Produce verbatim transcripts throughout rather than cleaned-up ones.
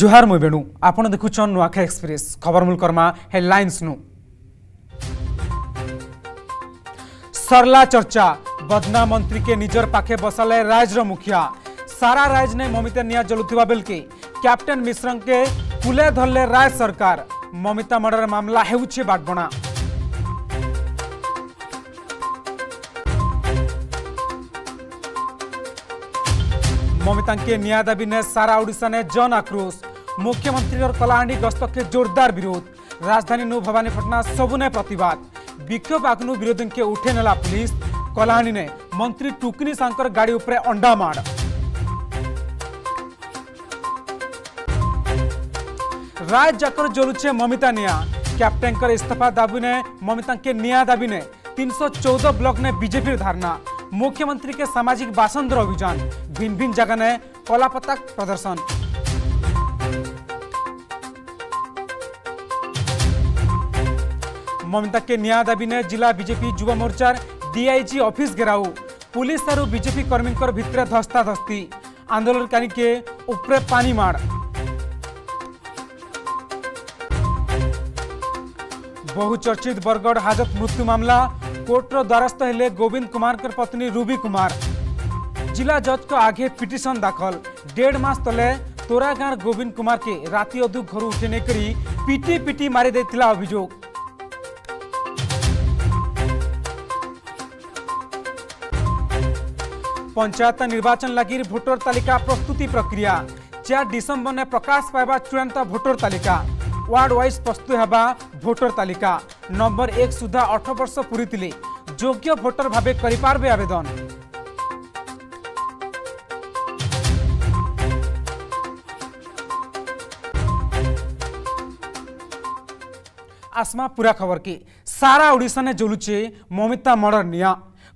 जोहार मुई बेणु आपण देखुछन नुआखाई एक्सप्रेस खबर मूल कर्मा हेडलाइंस नु सरला चर्चा बदना मंत्री के निजर पाखे बसाले राज मुखिया सारा राज ने ममिता निया जलुवा बेल के कैप्टेन मिश्र के कुले धरले राय सरकार ममिता मर्डर मामला हेउछे बागबणा ममिता के निया दाबी ने सारा ओडिशा ने जन आक्रोश मुख्यमंत्री और कलाहांडी गस्त के जोरदार विरोध राजधानी नु भवानी पटना सबुने प्रतिवाद विक्षोभ आगनु विरोधी के उठे नेला पुलिस कलाहांडी ने मंत्री टुकनी सांकर गाड़ी उपरे अंडा माड़ राज जाकर जोलुचे ममिता निया कैप्टेन कर इस्तीफा दाबी ने ममिता के निया दाबी ने तीन सौ चौदह ब्लॉक ने बीजेपी धारणा मुख्यमंत्री के सामाजिक बासंदर अभियान भिन्न भिन्न जगह ने कला पताक प्रदर्शन ममिता के न्याय दाबी ने जिला बीजेपी युवा मोर्चा डीआईजी ऑफिस घेराव पुलिस और बीजेपी कर्मी भितर धस्ता धस्ती आंदोलनकारी के ऊपर पानी मार बहुचर्चित बरगढ़ हाजत मृत्यु मामला कोर्टर द्वारस्थ हेले गोविंद कुमार के पत्नी रूबी कुमार जिला जज को आगे पिटिशन दाखल डेढ़ मास तले तोरा गांव गोविंद कुमार के राति अधु घर उठेने करी पीटी पीटी मारी देथिला अभियोग पंचायत निर्वाचन लगी भोटर तालिका प्रस्तुति प्रक्रिया चार दिसंबर ने प्रकाश पाइबा चूड़ांत भोटर तालिका वार्ड वाइज प्रस्तुत होगा भोटर तालिका नंबर एक सुधा अठ वर्ष पूरी योग्य भोटर भावे करिपारबे आवेदन आसमा पूरा खबर की सारा ओडिशा ने जोलुचे ममिता मर्डर निया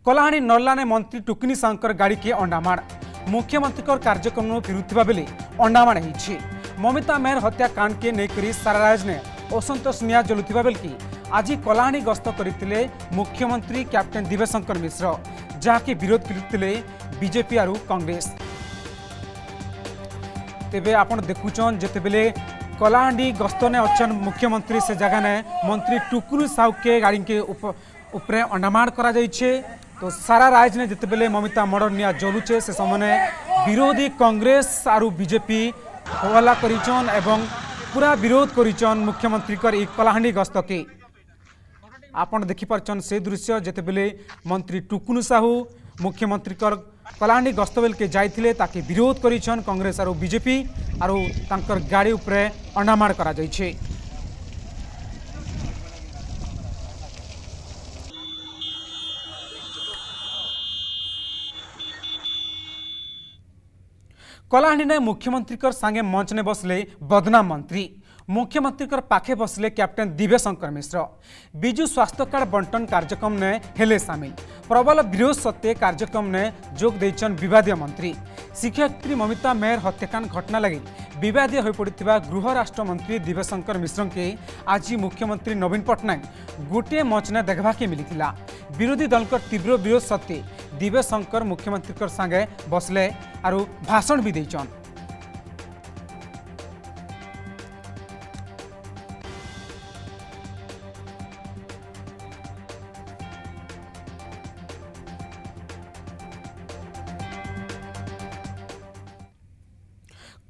कलाहानी नर्ला ने मंत्री टुकनी सांकर गाड़ी के अंडामाड़ मुख्यमंत्री कार्यक्रम फिरुवा बेले अंडामाड़ हो ममिता मेहर हत्याकांड के लेकर सारा राज ने असंतोष निया जलुवा बेलि आज कलाहानी गस्त करते मुख्यमंत्री कैप्टेन दिव्यशंकर मिश्र जहाँकि विरोध करते बीजेपी आरु कांग्रेस तेबे आपण देखुछन जेतेबेले कलाहांडी गस्त ने अच्छन मुख्यमंत्री से जगह ने मंत्री टुकुरु साहू के गाड़ी के उपरे अंडामाड़ करा जाइछे तो सारा राज ने जेतेबेले ममिता मर्डर निया जलुचे से समय विरोधी कांग्रेस आरु बीजेपी हवाला करिछन एवं पूरा विरोध करिछन मुख्यमंत्री कर एक कलाहांडी गस्त के आपण देखि परछन से दृश्य जेतेबेले मंत्री टुकुनु साहू मुख्यमंत्री कर कलाहांडी गस्त बेल के जाइथिले ताकि विरोध करिछन कांग्रेस आरो बीजेपी आरो तांकर गाड़ी उपरे अनामार करा जाइछे कलाहांडी ने मुख्यमंत्री कर सांगे मंच ने बसले बदनाम मंत्री मुख्यमंत्री कर पाखे बसले कैप्टेन दिव्यशंकर मिश्र बीजू स्वास्थ्य कार्ड बंटन कार्यक्रम ने हेले सामिल प्रबल विरोध सत्ते कार्यक्रम ने जोग देइछन विवादीय मंत्री शिक्षयित्री ममिता मेहर हत्याकांड घटना लगी विवादीय हो पड़िथिबा गृह राष्ट्र मंत्री दिव्यशंकर मिश्र के आज मुख्यमंत्री नवीन पट्टनायक गोटे मंच ने देखा के मिलता विरोधी दल का तीव्र विरोध सत्ते दिव्यशंकर मुख्यमंत्री कर संगे बसले और भाषण भी देचन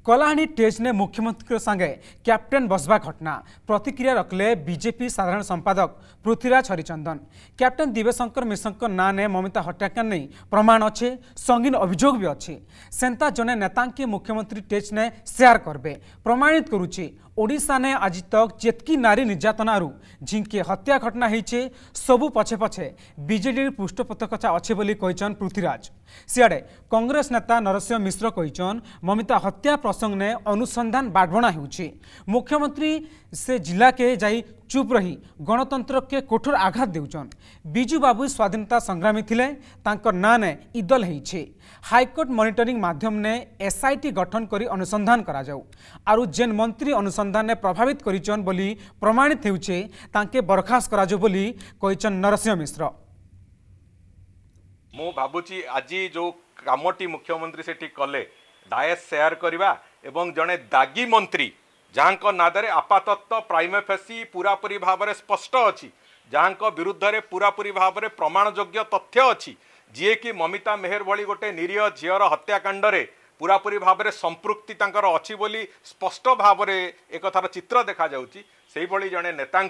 कलाहानी टेज ने मुख्यमंत्री संगे कैप्टेन बसवा घटना प्रतिक्रिया रखले बीजेपी साधारण संपादक पृथ्वीराज हरिचंदन कैप्टेन दिव्यशंकर मिश्र ना ने ममिता हत्याकांड नहीं प्रमाण अच्छे संगीन अभियोग भी अच्छे सेंता जने नेता के मुख्यमंत्री टेज ने शेयर करबे प्रमाणित करुचे ओडिशा ने आज तक जेतकी नारी निर्यातना झिंके हत्या घटना होईचे सबू पछे पछे बीजेडी पृष्ठ पोषकता अच्छे बोली कहन पृथ्वीराज सियाडे कांग्रेस नेता नरसिंह मिश्र कहन ममिता हत्या प्रसंग ने अनुसंधान बाढ़वणा होईचे मुख्यमंत्री से जिला के जाई चुप रही गणतंत्र के कठोर आघात देउछन बीजू बाबू स्वाधीनता संग्रामी थिले तांकर ना ने इदल होईचे हाईकोर्ट मॉनिटरिंग माध्यम ने एसआईटी गठन करी अनुसंधान करा जाऊ आरु जेन मंत्री अनुसंधान ने प्रभावित करिचन बोली प्रमाणित होईचे तांके बरखास्त करा जाऊ बोली कहचन नरसिंह मिश्र मो भाबुची आजी जो कामटी मुख्यमंत्री सेठी कले डायस शेयर करवा एवं जड़े दागी मंत्री जहाँ नादरे आपातत्व प्राइमेफेसी पूरापूरी भाव में स्पष्ट अच्छी जहाँ विरुद्ध में पूरापूरी भाव में प्रमाणजोग्य तथ्य अच्छी जी कि ममिता मेहर भली गोटे निरीह झीवर हत्याकांड पूरापूरी भाव में संपृक्ति अच्छी बोली स्पष्ट भाव में एक थार चित्र देखा से भली जड़े नेता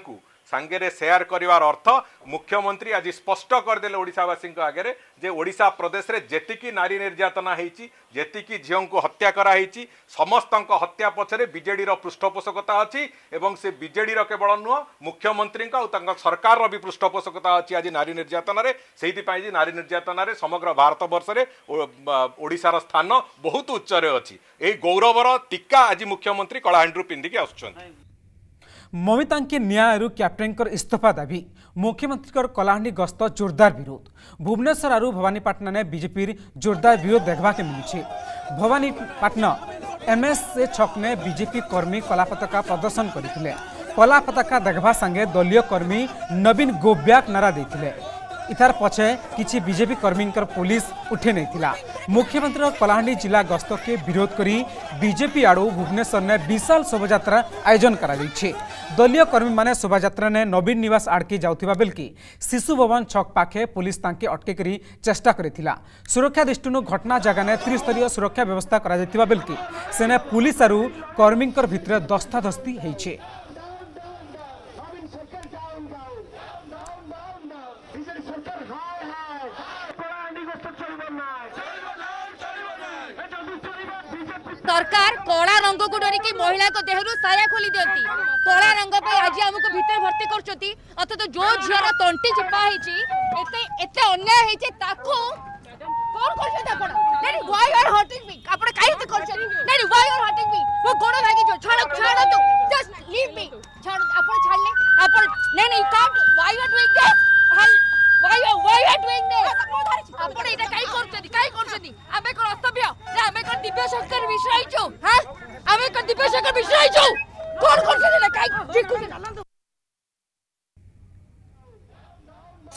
सांगे सेयार करिवार अर्थ मुख्यमंत्री आज स्पष्ट करदेले ओडिशावासी आगे जे ओडिशा प्रदेश रे जेतिकी नारी निर्यातना होती जेतिकी झियों को हत्या कराई समस्त हत्या पछरे बीजेडी रो पृष्ठपोषकता अच्छी एवं से बीजेडी रो केवल नुह मुख्यमंत्री सरकार रो भी पृष्ठपोषकता अच्छी आज नारी निर्यातन से नारी निर्यातन समग्र भारत बर्षे ओडिशार स्थान बहुत उच्चरे अच्छी यही गौरवर टीका आज मुख्यमंत्री कलाहांडी पिंधिक आसुछन। ममिता के न्याय कैप्टेन इस्तीफा दाबी मुख्यमंत्री कलाहांडी गस्त जोरदार विरोध भुवनेश्वर आरु भवानीपाटना ने बीजेपी जोरदार विरोध देखा के मिली। भवानीपाटना एमएसए छक ने बीजेपी कर्मी कला पताका प्रदर्शन करते कला पताका देखा संगे दलीय कर्मी नवीन गो बैक नारा देते इतार पछे किछि बीजेपी कर्मी पुलिस उठे नहीं। मुख्यमंत्री कलाहांडी जिला गस्त के विरोध करी बीजेपी आड़ू भुवनेश्वर ने विशाल शोभायात्रा आयोजन करा दलीय कर्मी माने शोभायात्रा ने नवीन निवास आड़की जाउथिबा बेलकी शिशु भवन छक पाखे पुलिस तांके अटके करी चेष्टा करिथिला। सुरक्षा दृष्टिनु घटना जगह ने त्रिस्तरीय सुरक्षा व्यवस्था करा जाइथिबा बेलकी सेने पुलिस आरू कर्मींकर भितर दस्ताधस्ती होइछे। सरकार कला रंग को डरिकी महिला को देहरु साया खोली दियंती कला रंग पे आज हमको भीतर भर्ती करछती अथ तो जो झियार तंटी चिपा हेची एते एते अन्याय हेची ताको कोन करछ ता कोन नहीं व्हाई आर हर्टिंग मी आपण काई तो करछ नहीं व्हाई आर हर्टिंग मी वो गोड़ भागी जो छोड़ छोड़ तो जस्ट लीव मी छोड़ आपण छोड़ ले आपण नहीं नहीं count why are doing this हल why are why are doing this आपण इटा काई करछती काई करछती आबे कोन असभ्य आमे कोन दिव्य शंकर मिश्राई छौ हां आमे कोन दिव्य शंकर मिश्राई छौ कोन कोन से काय चिकु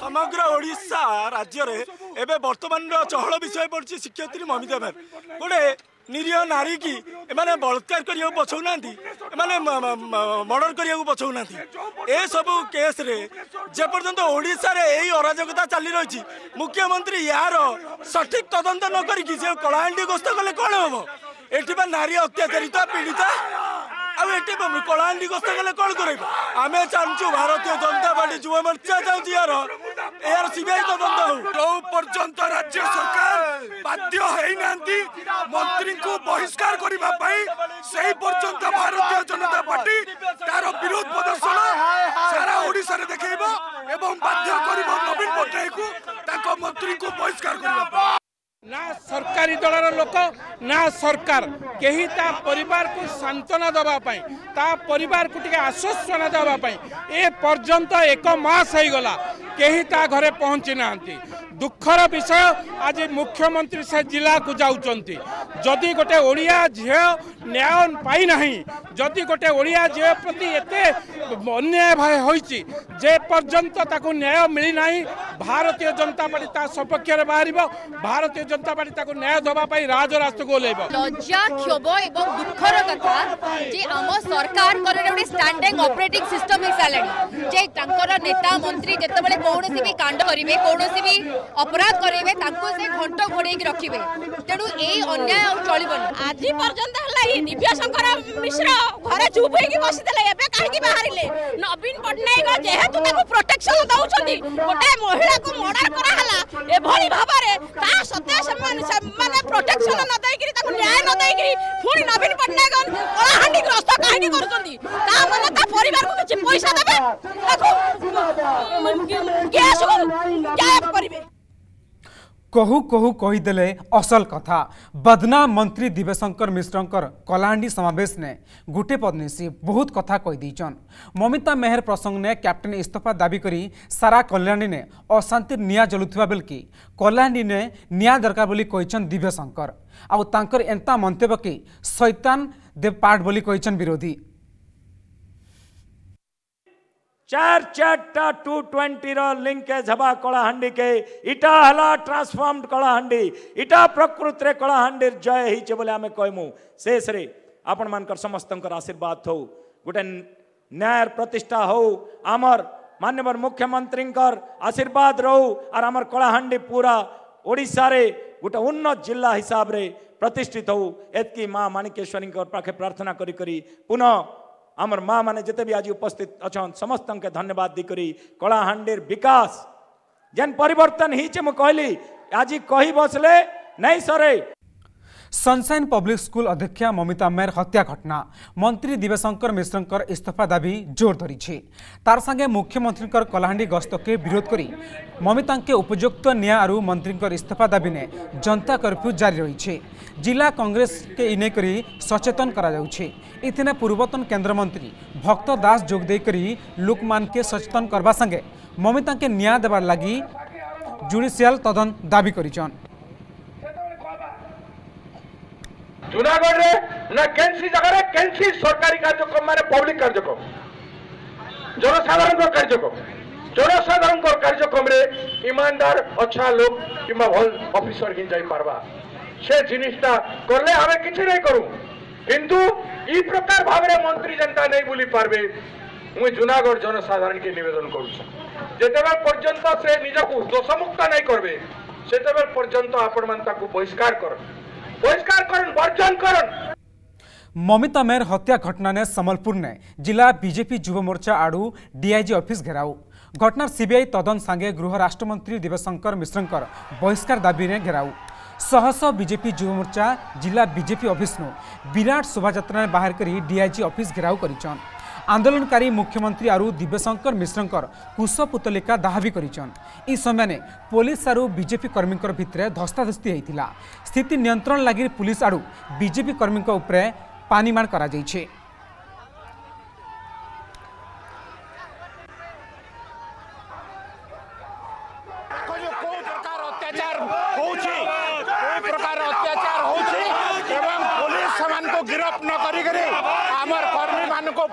समग्र ओडिशा राज्य रे एबे वर्तमान रो चहल विषय पडछि शिक्षयत्री ममिता मेहर गोडे निरीह नारी की एमाने बलात्कार करियो पछौ नांती एमाने मर्डर करियो पछौ नांती ए सब केस रे जे पर्यंत ओडिसा रे एई अराजकता चाली रहिछि मुख्यमंत्री यार सठिक तदंत न करी कि से कलाहांडी गोष्ठ कले कोन होबो एठी बा नारी अत्याचारित पीड़िता आ एठी बा कलाहांडी गोष्ठ कले कोन करैबो आमे चाहूँ भारतीय जनता पार्टी युवा मोर्चा चाहूँ यार यार सीबीआई तदंत हो जो पर्यंत राज्य सरकार बाध्य हेई नांती मंत्री को बहिष्कार करिबा पई सेही पर्यंत भारतीय जनता पार्टी तार विरोध प्रदर्शन सारा ओडिसा रे देखैबो एवं बाध्य करिबो नवीन पटनायक को ताको मंत्री को बहिष्कार करिबा ना सरकारी दलर लोक ना सरकार कहीं ता परिवार को सांत्वना दबा पाई ता परिवार को टिके आश्वासन दबा पाई ए पर्यंत एक मास हो गला कहीं ता घरे पहुँची ना दुखर विषय आज मुख्यमंत्री से जिला को जाउचंती जदि गोटे ओडिया झियो न्याय पाई नहीं जदि गोटे ओडिया झियो प्रति एते अन्याय भाय होईची जे पर्यंत ताको न्याय मिली नहीं भारतीय जनता पार्टी ता सपक्ष रे बाहरिबो भारतीय जनता पार्टी ताको न्याय दबा पाई राजरास्ता को लेबो। लज्जा क्षोभ एवं दुखर कथा जे हम सरकार करे गोटे स्टैंडिंग ऑपरेटिंग सिस्टम हिसालणी जे तांकर नेता मंत्री जेतबेले कोनोसी भी कांड करिवे कोनोसी भी अपराध करेबे ताको से घंट घोड़े की रखिबे तेनु एई अन्याय आ चलिबोन आजि पर्यंत हला ही दिव्य शंकर मिश्र घरे चुप होई कि बसितले एबे काहे कि बाहरिले नवीन पटनायक जेहेतु ताको प्रोटेक्शन दउछंती गोटे महिला को मर्डर करा हला ए भली भाबरे ता सत्य सम्मान माने प्रोटेक्शन न दे कि ताको न्याय न दे कि फुणी नवीन पटनायक कलाहांडी ग्रस्त काहे कि करछंती ता मन ता परिवार को किछ पैसा देबे ताको केस को क्या करबे कहू कहू कहीदेले असल कथा। बदनाम मंत्री दिव्यशंकर मिश्रंकर कलाहांडी समावेश ने गुटे पदनेसी बहुत कथा कहीदेछन। ममिता मेहर प्रसंग ने कैप्टेन इस्तीफा दाबी करी सारा कल्याणी ने अशांति निया जलुथिबा बेलकी कलाहांडी ने निया दरकार बोली कहिछन दिव्यशंकर आउ तांकर एंता मंतव्य के शैतान देव पाठ बोली कहिछन विरोधी। चार चार्टा टू ट्वेंटी लिंकेज हवा कलाहांडी के इटा हला ट्रांसफॉर्म्ड कलाहांडी इटा प्रकृत रे कलाहांडी जय हिचे बोले आमे कहमु शेष रे आपण मानकर समस्तंकर आशीर्वाद हो गोटे न्याय प्रतिष्ठा हो आमर माननीय मुख्यमंत्री आशीर्वाद रहू आर आमर कलाहांडी पूरा ओडिशा रे गोटे उन्नत जिला हिसाब रे प्रतिष्ठित हो एतकी माँ माणिकेश्वरी पाखे प्रार्थना करी करी पुनः आमर माँ माने जिते भी आज उपस्थित अच्छा समस्त के धन्यवाद देकर कलाहांडी विकास जेन परिवर्तन हिचे मु कहली आज कही बसले नहीं सरे। सनशाइन पब्लिक स्कूल अध्यक्षा ममिता मेहर हत्या घटना मंत्री दिव्यशंकर मिश्र इस्तीफा दाबी जोर धरी तार संगे मुख्यमंत्री कलाहांडी गस्त के विरोध करी ममिता के उपयुक्त न्याय और मंत्री इस्तीफा दाबी ने जनता कर्फ्यू जारी रही जिला कांग्रेस के इने करी सचेतन करा पूर्वतन केन्द्रमंत्री भक्त दास जोगदे करी लोकमान के सचेतन करवा संगे ममिता के न्याय देवार लगी जुडिशियल तदन दाबी करिछन। जूनागढ़ ना केन्सी जगह केन्सी सरकारी कार्यक्रम माने पब्लिक कार्यक्रम जनसाधारण कार्यक्रम जनसाधारण कार्यक्रम ईमानदार अच्छा लोग कि भल अफिसर हिं जापरवा से जिनिसटा करले आम किसी नहीं करूँ किंतु ई प्रकार भाव मंत्री जनता नहीं बुली पार्बे मुझे जूनागढ़ जनसाधारण के निवेदन करते पर्यंत से निजक दोषमुक्त नहीं करते से पर्यंत आपण मैंने बहिष्कार कर ममिता मेहर हत्या घटना ने संबलपुर ने जिला बीजेपी युवा मोर्चा आड़ू डीआईजी ऑफिस घेराव घटना सीबीआई तदन संगे गृह राष्ट्रमंत्री दिव्यशंकर मिश्रंकर बहिष्कार दाबी ने घेराव शह शह बीजेपी युवा मोर्चा जिला बीजेपी ऑफिस नु विराट शोभायात्रा बाहर करी डीआईजी ऑफिस घेराव करिछन। आंदोलनकारी मुख्यमंत्री आरु दिव्यशंकर मिश्रंकर कुश पुतलिका दाह भी करिछन। ई समय पुलिस आरु बीजेपी कर्मी भितर धस्ताधस्ती होता स्थिति नियंत्रण लगी पुलिस आरु बीजेपी कर्मी उपरे पानीमार करा जाइछे।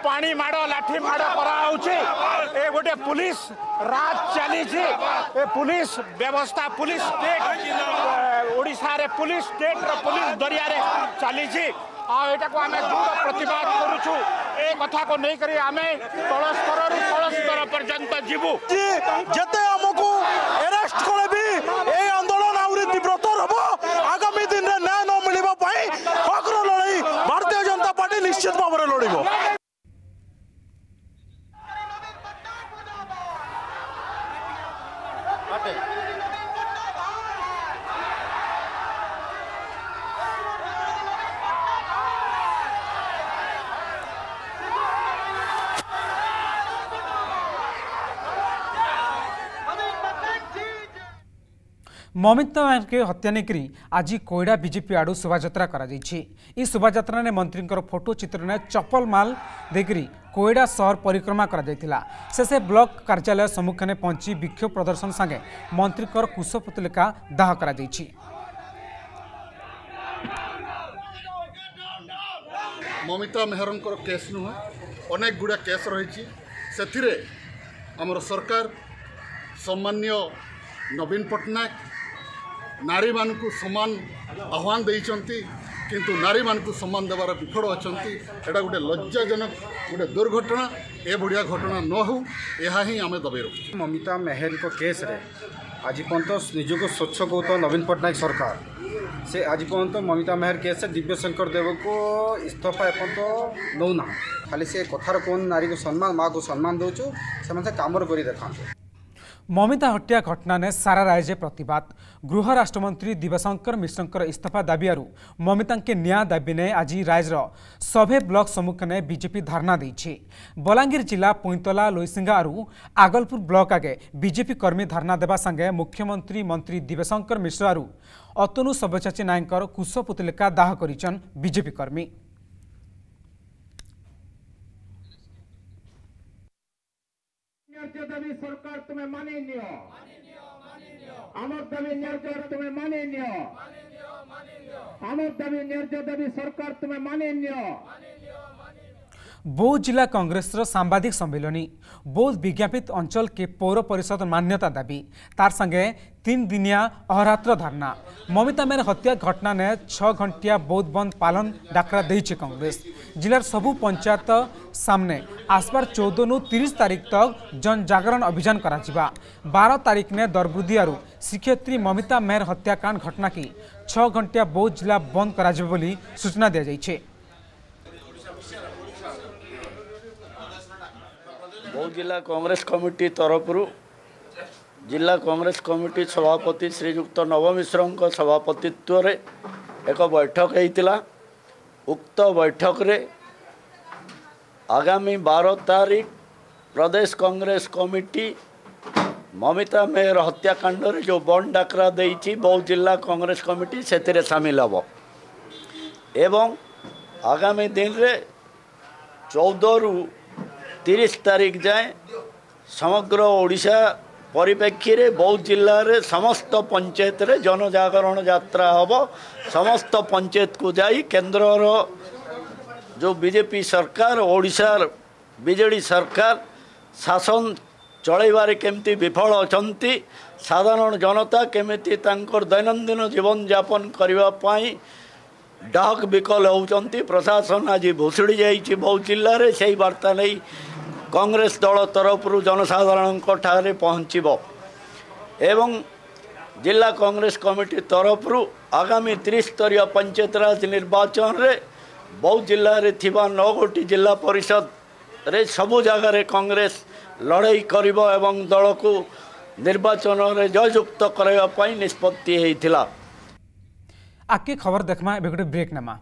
पानी माड़ो लाठी माड़ो करा ए गोटे पुलिस राज चली ए पुलिस व्यवस्था पुलिस स्टेट ओडिशा रे पुलिस स्टेट रो पुलिस दरिया रे चली को आम दृढ़ प्रतिवाद करूछु ए कथा को नहीं करी आम तल स्तर रु तल स्तर पर्यंत जीवु जते हमकु अरेस्ट करे भी ए आंदोलन आउरी तीव्रतर होबो आगामी दिन रे ना न मिलिबा पई हक रो लड़ाई भारतीय जनता पार्टी निश्चित भाव रे लड़िबो। ममिता मेहर के हत्या नेक आज कोईडा बीजेपी आड़ू शोभायात्रा करा शोभायात्रा ने मंत्री फोटो चित्र ने चपल माल देकरी कोईडा शहर परिक्रमा करा शेष ब्लॉक कार्यालय सम्मुख ने पहुंची विक्षोभ प्रदर्शन संगे मंत्री कुश पुतलिका दाह करा। ममिता मेहर केस नुह अनेक गुड़ा केस रही से आम सरकार सम्मान्य नवीन पट्टनायक नारी मानकु सम्मान आह्वान देइछंती किंतु नारी मानकु सम्मान देवार विफल अछंती एटा गोटे लज्जाजनक गोटे दुर्घटना ए बुढ़िया घटना न हो यहा ही आमे दबे रखु। ममिता मेहर को केस रे आज पर्यंत निजक स्वच्छ गौत नवीन पट्टनायक सरकार से आज पर्यंत ममिता मेहर केस दिव्यशंकर देव को इस्तीफा एपर्यंत दौना खाली से कथार कौन नारी को सम्मान माँ को सम्मान दौचु से कामर कर देखा। ममिता हत्या घटना ने सारा राज्य प्रतिवाद गृह राष्ट्रमंत्री दिव्यशंकर मिश्र इस्तीफा दाबी आरु ममिता के न्याय दाबी ने आज राज्यर सभे ब्लॉक सम्मुख ने बीजेपी धारणा देछे। बलांगीर जिला पुईतला लोईसिंगा आरु आगलपुर ब्लॉक आगे बीजेपी कर्मी धारणा देवा संगे मुख्यमंत्री मंत्री दिव्यशंकर मिश्र आरु अतनु सब्यसाची नायकर कुश पुतलिका दाह करिछन बीजेपी कर्मी। देवी सरकार तुम्हें माने नियो आमर देवी निर्जर तुम्हें माने नियो आमर देवी निर्जर देवी सरकार तुम्हें माने नियो। बौद्ध जिला कांग्रेस सांबादिक सम्मेलन बौद्ध विज्ञापित अंचल के पौर परिषद मान्यता दाबी तार संगे तीन दिनिया अहरात्र धरना ममिता मेहर हत्या घटना ने छः घंटिया बौद्ध बंद पालन डाकरा देइछे कांग्रेस जिलार सबू पंचायत सामने आसपार चौदह नु तीस तारीख तक जन जागरण अभियान कराजिबा बारह तारीख ने दरबुदियारू शिक्षयित्री ममिता मेहर हत्याकांड घटना की छः घंटिया बौद्ध जिला बंद कराजिबा बोली सूचना दिया जाइछे। बौद्ध जिला कांग्रेस कमिटी तरफरु जिला कांग्रेस कमिटी सभापति श्रीजुक्त नव मिश्र सभापतित्व एक बैठक होता। उक्त बैठक रे आगामी बारह तारीख प्रदेश कांग्रेस कमिटी ममिता मेहर हत्याकांड रे जो बंद डाकरा देइछि बौद्ध जिला कांग्रेस कमिटी से सामिल होब एवं आगामी दिन रे चौदह रु तीस तारीख जाए समग्र ओडिशा परिप्रेक्षी रे बौद्ध जिला रे समस्त पंचायत रे जन जागरण यात्रा होबो। समस्त पंचायत को जाई केंद्र रो जो बीजेपी सरकार ओडिशा बीजेडी सरकार शासन चलैबारे केमती विफल अछंती साधारण जनता केमती तांकर दैनंदिन जीवन यापन करबा पई डाक विकल होती प्रशासन आज भुशुड़ी जाइए बौद्ध जिले में से वार्ता नहीं कांग्रेस दल तरफ जनसाधारण ठारे पहुँचब एवं जिला कांग्रेस कमिटी तरफ आगामी त्रिस्तरीय पंचायतराज निर्वाचन रे बौद्ध जिले में थिबा नौ गोटी जिला परिषद रे सबु जगार कांग्रेस लड़ाई करिब एवं दल को निर्वाचन रे जययुक्त करबा पई निष्पत्ति हेइथिला। आगे खबर देखमा एबे गोटे ब्रेक नामा।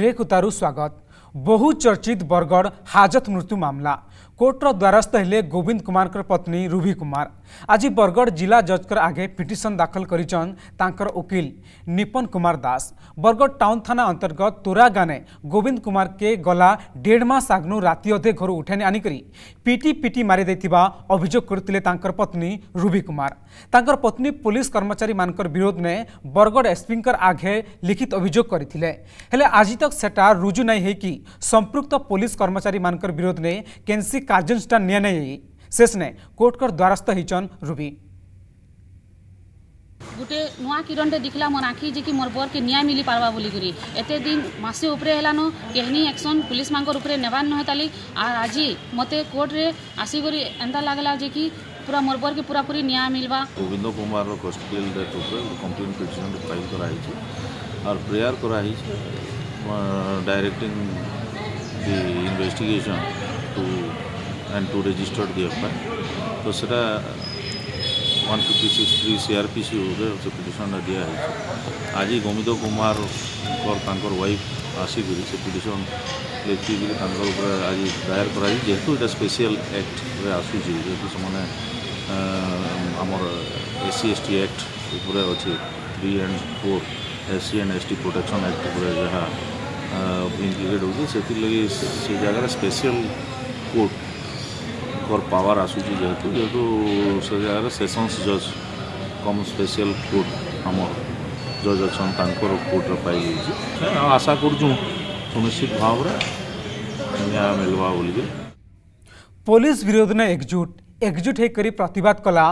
ब्रेक उतारू स्वागत। बहु चर्चित बरगढ़ हाजत मृत्यु मामला कोर्टर द्वारस्थ हेले गोविंद कुमार पत्नी रूबी कुमार आज बरगढ़ जिला जजकर आगे पिटिशन दाखल करिचन तांकर उकिल निपन कुमार दास। बरगढ़ टाउन थाना अंतर्गत तोरा गाने गोविंद कुमार के गला डेढ़ मास आगनु राति अधे घर उठाने आनिकरी पीटी पीटी मारी देथिबा अभियोग करथिले तांकर पत्नी रूबी कुमार। तांकर पत्नी पुलिस कर्मचारी मानकर विरोध ने बरगढ़ एसपींकर आगे लिखित अभियोग करथिले हेले आज तक सेटा रुजु नै हे कि संपृक्त पुलिस कर्मचारी मानकर विरोध ने केनसी कार्यानुष्ठान निया नै शेष ने कोर्ट कर द्वारस्थ हिचन रूबी। गोटे नुआ किरण दिखला मोर आखि जे कि मोर बर के न्याय मिली पारवा बोली करी एते दिन मासे उपरे हेलानो केहनी एक्शन पुलिस मांगर उपरे नेबान न हेताली आर आज मते कोर्ट रे आसी करी एंदा लागला जे कि पूरा मोर बर के पूरा पूरी न्याय मिलवा। गोविंद कुमार रो हॉस्पिटल रे ऊपर कंप्लेंट पिटिशन फाइल कराई छी और प्रेयर कराई छी directing the investigation to and to register the FIR तो sir one fifty six three C R P C petition दिया है। आज गोविंद कुमार और वाइफ आसिक से पिटिशन लेखिकी आज दायर कराई जेहेतु यहाँ स्पेशल एक्ट आसूँ जेहेतु से आमर S C S T act उपर अच्छे three and four S C and S T protection act जहाँ इम्प्लिकेट होगी से जगह स्पेशल कोर्ट और पावर आसूँ जेहेतु जेहेतु से जगह सेसन्स जज कम स्पेशल कोर्ट आम जज अच्छा कोर्ट पाई आशा करूँ सुनिश्चित भाव न्याय मिलवा बोलिए। पुलिस विरोध ने एकजुट एकजुट होकर प्रतिवाद कला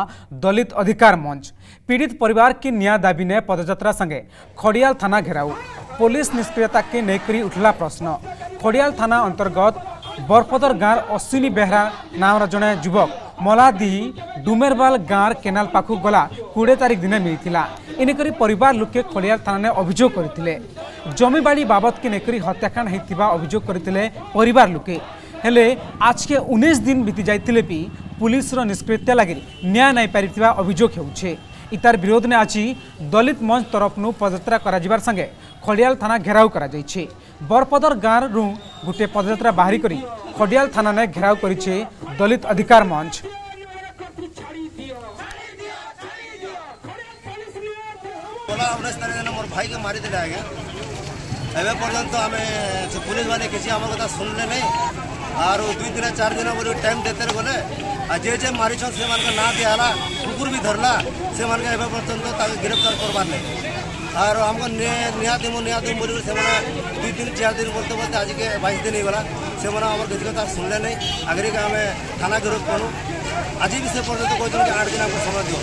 दलित अधिकार मंच। पीड़ित परिवार की न्याय दाबी ने पदयात्रा संगे खड़ियाल थाना घेराव पुलिस निष्क्रियता के लेकर उठला प्रश्न। खड़ियाल थाना अंतर्गत बरपदर गाँव अश्विनी बेहरा नामर जड़े युवक मलादी डुमेरवाल गाँव केनाल पाखु गला कोड़े तारीख दिन मिलता इनकर परिवार लोके खड़ियाल थाना ने अभियोग करते जमीबाड़ी बाबद के नेकरी हत्याकांड होता अभियोग करते परिवार लोके हेले आज के उन्नीस दिन बीती जाते भी पुलिस निष्क्रियता लगे न्याय नहीं पार अभियोग होछे। इतार विरोध ने आज दलित मंच तरफ नु पदयात्रा कराजिबार संगे खड़ियाल थाना घेराव कराइए। बरपदर गाँव रु गोटे पदयात्रा बाहरी करी खड़ियाल थाना ने घेराव करिछे दलित अधिकार मंच। मोर भाई के मारी दिला आगे एबे पर्यंत आमे पुलिस वाले किसी हमर कथा सुनले नै आरो दुई दिन चार दिन बोले टाइम देते गले आ जे जे मारिछ से ना दिहला कुकुर भी धरला से पर्यटन गिरफ्तार करवार लगे आर हमको निहाती मु निहाती बोल से दुई दिन चार दिन बोलते बोलते आज के बाईस दिन होगा से किसी कथा सुनले नहीं आगे आम थाना गिरफ्त करूँ आज भी से पर्यटन कहते कि आठ दिन हमको समय दिव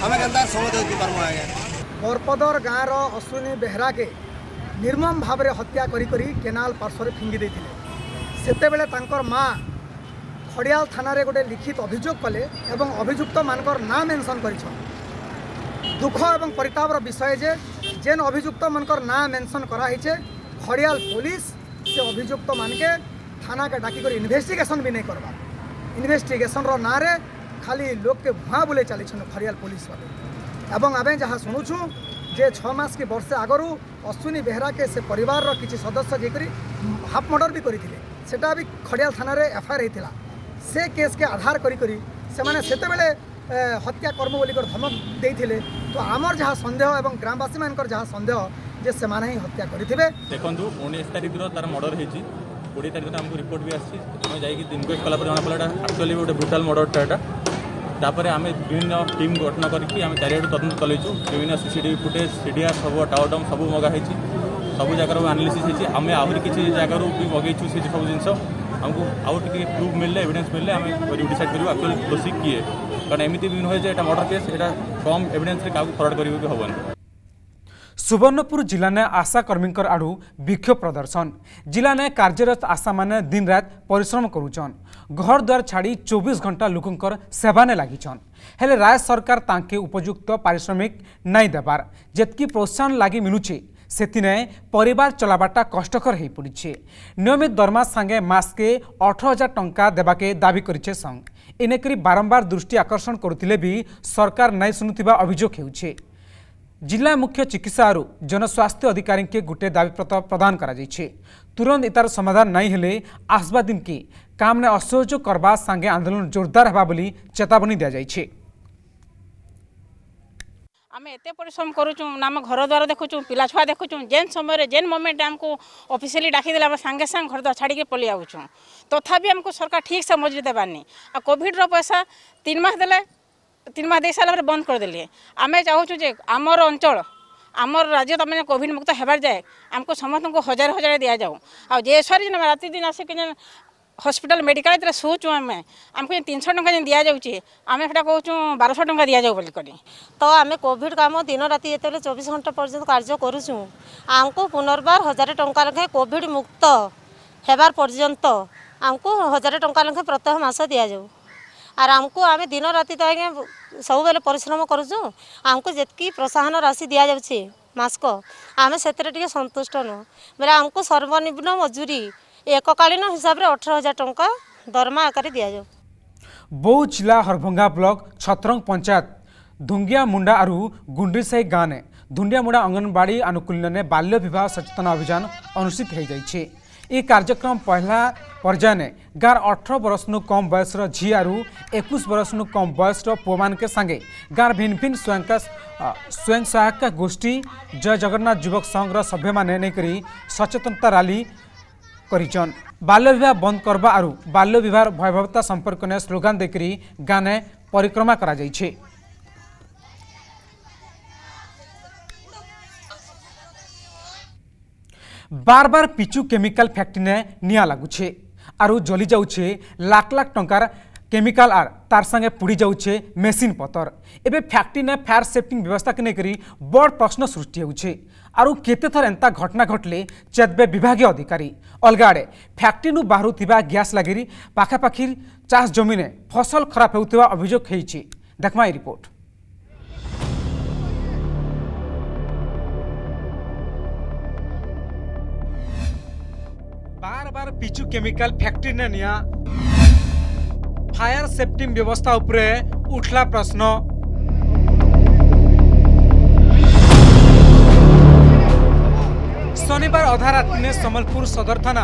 आम के समय दे पार्मु आज्ञा बरपदर गाँव रश्विनी बेहरा के निर्मम भाव में हत्या करी केनाल पार्श्वर फिंगी सेते बेले तांकर माँ खड़ियाल थाना रे गोटे लिखित अभियोग कले एवं अभियुक्त मानकर नाम मेंशन करिछ। दुख एवं परितापर विषय जे जेन अभियुक्त मानकर नाम मेंशन करा हिचे खड़ियाल पुलिस से अभियुक्त मान के थाना के डाकी कर इन्वेस्टिगेशन भी नहीं करवा इन्वेस्टिगेशन रो ना रे खाली लोक के भुआ बुले चली खड़ियाल पुलिस वाले एवं आम जहाँ शुणुछु जे छः मास की वर्षे आगरू अश्विनी बेहरा के से परिवार रो किसी सदस्य जेकरी हाफ मर्डर भी करथिले सेटा भी खड़ियाल थाना रे एफआईआर होता से केस के आधार करी करी से माने सेते बेले हत्या कर्म बोली धमक देते तो आमर जहाँ सन्देह एवं ग्रामवासी मान जहाँ सन्देह जे से माने ही हत्या करेंगे देखो उन्नीस तारीख तार मर्डर होती कोड़े तारीख आमको रिपोर्ट भी आम जाकि इनक्वेस्ट कला जना पड़ा एक्चुअली गोटे ब्रुटाल मर्डर तापर आम विभिन्न टीम गठन करके चार तदंत चलु विभिन्न सीसीटीवी फुटेज सीडिया सब टावडम सब मगाई सब जगार आनालीसीस होती आम आहरी किसी जगार भी मगेचु से सब जिन आमको आउट प्रूफ मिलने एविडेंस मिलने आम डिसाइड करूँ एक्चुअली दोषी किए कारण एमती नुहे जो यहाँ मर्डर केस यहाँ कम एविडेंस क्या फ्रड कर हेन। सुवर्णपुर जिला ने आशाकर्मी आड़ू विक्षोभ प्रदर्शन जिला ने कार्यरत आशा माने दिन रात परिश्रम करुचन घर द्वार छाड़ी चौबीस घंटा लोकंकर सेवाने लागिछन हेले राज्य सरकार तांके उपयुक्त पारिश्रमिक नहीं देवार जेतकी प्रोत्साहन लगी मिलुछे सेतिने परिवार चलावाटा कष्टकर हो पड़े नियमित दरमा संगे मास्के अठारह हजार टंका देवाके दाबी करिछे संघ इनेकरी बारंबार दृष्टि आकर्षण करथिले भी सरकार नहीं सुनुथिबा अभियोग हेउछे। जिला मुख्य चिकित्सा आरु जनस्वास्थ्य अधिकारी के गोटे दाबीपत्र प्रदान करा जाइछे तुरंत इतार समाधान नहीं हेले आसवा दिन के कामने असहयोग करवा संगे आंदोलन जोरदार हेबा बोली चेतावनी दिया जाइछे। आम एत परिश्रम करुचु आम घर द्वार देखुचु पिला छुआ देखुचु जेन समय जेन मोमेंट आमको ऑफिशियली डाकी देला आम सांगे सांग घर द्वार छाड़ी के पलि आउचु तथा भी आमको सरकार ठीक से मजूरी देवानी आ कोविड रो पैसा तीन मास देले तीन मास दे सारा बंद करदे आम चाहूँ जे आमर अंचल आमर राज्य तमें कोविड मुक्त होबार जाए आमको समस्त को हजार हजार दि जाऊ आ जे सर जेन रात दिन आसिक हॉस्पिटल मेडिकल जो शोचु आम आमको तीन सौ टका दि जाऊे आम से कहूँ बार सौ टका दि जाऊ तो आम कोविड कम दिन रात ये चौबीस घंटा पर्यटन कार्य करूँ आमको पुनर्बार हजार टंका लेखे कोविड मुक्त होबार पर्यंत आमको हजार टंका लेखे प्रत्येक मास दि जाऊ आर आमको आम दिन रात तो आज सब परिश्रम करूँ आमको जितकी प्रोत्साहन राशि दि जाऊे मास्क आम से सन्तुष्ट नु बोले आमको सर्वनिम्न मजूरी एककालीन हिसाब से अठारह हजार टंका दरमा आकार दि जाऊ। बौद्ध जिला हरभंगा ब्लॉक छत्रंग पंचायत धुंगिया मुंडा आरु गुंडी साई गाँव ने धुंडिया मुंडा आंगनबाड़ी अनुकूलन ने बाल्य विवाह सचेतन अभियान अनुष्ठित हो जाइए। ये कार्यक्रम पहला पर्याय ने गाँव अठारह बरस नु कम बयस झी आरु इक्कीस बरस नु कम बयस पुओ मान के संगे गाँव भिन्न भिन्न स्वयं स्वयं सहायता गोष्ठी जय जगन्नाथ युवक संघर सभ्य मैंने नहींकरी सचेतनता रैली करिछन बाल्य विवाह बंद करवा आरु बाल्य विवाह भयावहता संपर्क ने स्लोगान देकरी गाने परिक्रमा करा जाइछे। बार बार पिचू केमिकल फैक्ट्री ने निया लगुचे आरु जली जाउछे लाख लाख टंकार केमिकल आर तार संगे पुड़ी जाउछे मेसीन पतर एबे फैक्ट्री ने फायर सेफ्टी व्यवस्था के लेकर बड़ प्रश्न सृष्टि होउछे आरु केते थर एंता घटना घटले चेतबे विभागीय अधिकारी अलगाड़े फैक्ट्री नु बाहरु थिबा गैस लगिरी पाखापाखि चाष जमीन फसल खराब होउथिबा अभियोग हेइछि देखमा ए रिपोर्ट। बार बार पिचू केमिकल फैक्ट्री ने निया फायर सेफ्टी व्यवस्था उपरे उठला प्रश्न शनिवार आधा रात्रि ने संबलपुर सदर थाना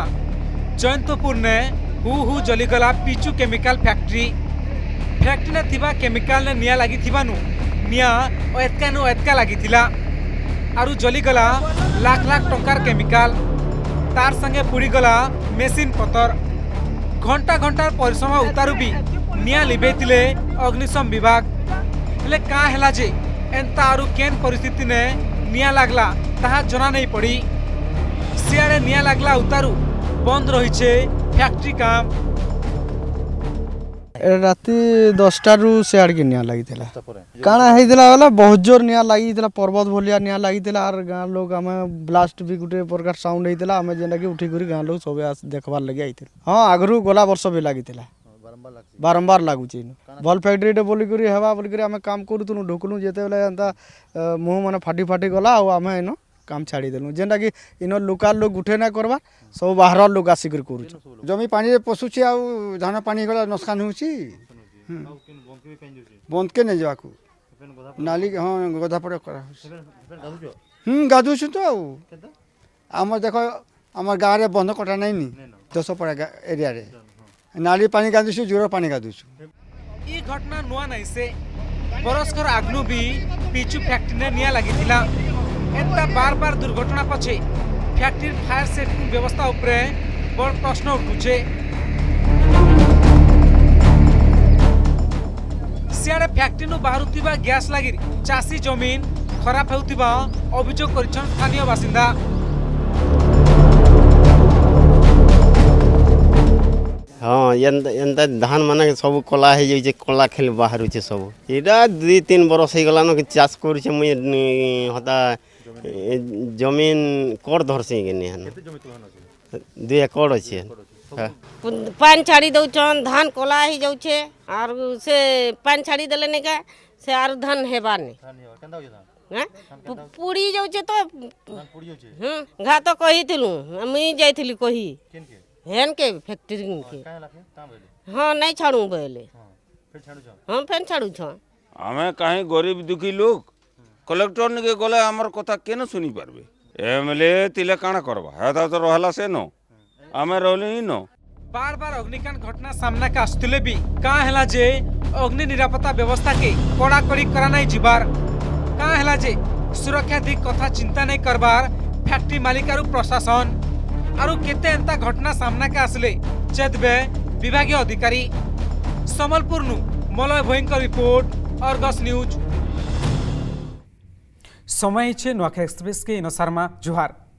जयंतपुर ने हु हु जलीगला पिचू केमिकल फैक्ट्री फैक्ट्री ने थिबा केमिकल ने निया लगी थिबानु निया एतकानु एतका लगी थिला आरु जलीगला लाख लाख टंकार केमिकल तार संगे पुड़ी गला मेसिन पतर घंटा घंटार परिश्रम उतारू भी निया लिभे अग्निशम विभाग। हेले का हला जे एंता आरु केन परिस्थिति ने निया लगला ताहा जना नहीं पड़ी। सियारे निया लगला उतारू बंद रही फैक्ट्री काम। राति दसटारू सियाड़ के निया लगी काना होता बहुत जोर निया लगी पर्वत भलिया निया लगी गाँव लोग आम ब्लास्ट भी गोटे प्रकार साउंड होता आम जेनटा कि उठिक गाँव लोग सब देखबार लगे आई। हाँ आगु गला वर्ष भी लगी बारंबार लगुच भल फैक्ट्री टे बोल कर आम काम करूँ ढुकलु जितेबले एंता मुँह मैंने फाटी फाटी गला आम इन काम छाड़देलु जेनटा कि इन लोकाल लोग गुठे ना करवा सब बाहर लोग आसिक कर जमी पानी पशुची आ धान पानी गला नुकसान हो बंद के नहीं जावाक नाली। हाँ गधा पड़ गाधुचु तो आम देख आम गाँव में बंध कटा नहीं दसपड़ा एरिया नाली पानी गाधुचु जोर पानी गाधुचु। ये घटना नुआ नहीं से बरसकर आगनु भी पिचु फैक्ट्री ने निया लगी थिला। एंता बार बार दुर्घटना पछे फैक्ट्री फायर सेफ्टी व्यवस्था उपरे बड़ प्रश्न उठुचे। सियाड़े फैक्ट्री नु बाहरुतिबा गैस लगी चासी जमीन खराब होउतिबा अभियोग करिछन स्थानीय बासिंदा। हाँ एंता धान माने सब कला हो जाए कला खेल बाहर सब यहाँ दुई तीन बरस हो गलान कि चाष कर जमीन कड़ धरसी दुई एकड़ अच्छे पानी छाड़ी दौन धान कला हो जाऊे आर से पानी छाड़ी देले नहीं का से आर धान हेबा नहीं पुड़ी जाऊे तो घा तो कही मुई जाइली कही हेन के फैक्ट्री के। हाँ नहीं छाड़ू बोले हम फेन छाड़ू आमे कहीं गरीब दुखी लोग कलेक्टर निके गले आमर कथा केन सुनी पारबे एमले तिले काना करबा हेता तो रहला से नो आमे रहले ही नो। बार बार अग्निकांड घटना सामना का आसुले भी का हला जे अग्नि निरापत्ता व्यवस्था के कड़ाकड़ी करा नहीं जिबार का हला जे सुरक्षा दिक कथा चिंता नहीं करबार फैक्ट्री मालिकारु प्रशासन आरो केते एंता घटना सामना के आसले चेतबे विभागीय अधिकारी। संबलपुर नु मलय भयंकर रिपोर्ट आर्गस न्यूज। समय नुआखाई एक्सप्रेस के इनसारमा जुहार।